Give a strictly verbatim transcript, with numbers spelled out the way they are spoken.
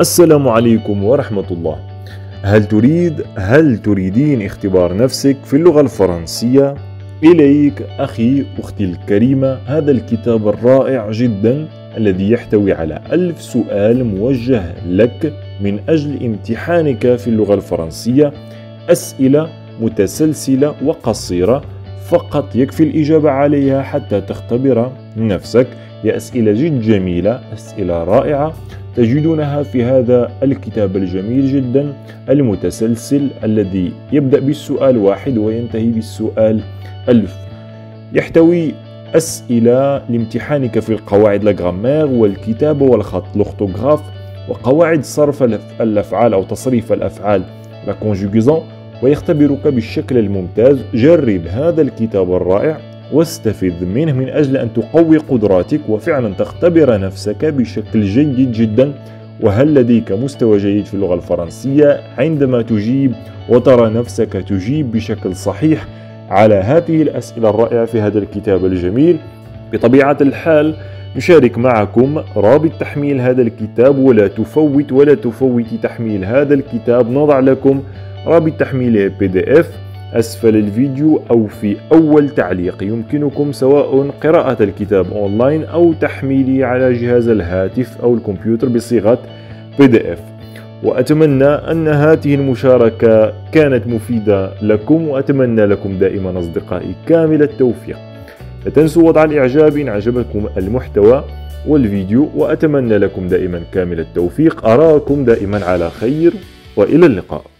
السلام عليكم ورحمة الله. هل تريد هل تريدين اختبار نفسك في اللغة الفرنسية؟ إليك أخي أختي الكريمة هذا الكتاب الرائع جدا الذي يحتوي على ألف سؤال موجه لك من أجل امتحانك في اللغة الفرنسية، أسئلة متسلسلة وقصيرة فقط يكفي الإجابة عليها حتى تختبر نفسك. هي أسئلة جد جميلة، أسئلة رائعة تجدونها في هذا الكتاب الجميل جدا المتسلسل الذي يبدأ بالسؤال واحد وينتهي بالسؤال ألف. يحتوي أسئلة لامتحانك في القواعد لاغرامير والكتابة والخط لوغتوغراف وقواعد صرف الأفعال أو تصريف الأفعال لا كونجوغيزون، ويختبرك بالشكل الممتاز. جرب هذا الكتاب الرائع واستفد منه من أجل أن تقوي قدراتك وفعلا تختبر نفسك بشكل جيد جدا. وهل لديك مستوى جيد في اللغة الفرنسية؟ عندما تجيب وترى نفسك تجيب بشكل صحيح على هذه الأسئلة الرائعة في هذا الكتاب الجميل، بطبيعة الحال نشارك معكم رابط تحميل هذا الكتاب، ولا تفوت ولا تفوتي تحميل هذا الكتاب. نضع لكم رابط تحميله بي دي اف أسفل الفيديو أو في أول تعليق. يمكنكم سواء قراءة الكتاب أونلاين أو تحميله على جهاز الهاتف أو الكمبيوتر بصيغة بي دي اف. وأتمنى أن هذه المشاركة كانت مفيدة لكم، وأتمنى لكم دائما أصدقائي كامل التوفيق. لا تنسوا وضع الإعجاب إن عجبكم المحتوى والفيديو، وأتمنى لكم دائما كامل التوفيق. أراكم دائما على خير وإلى اللقاء.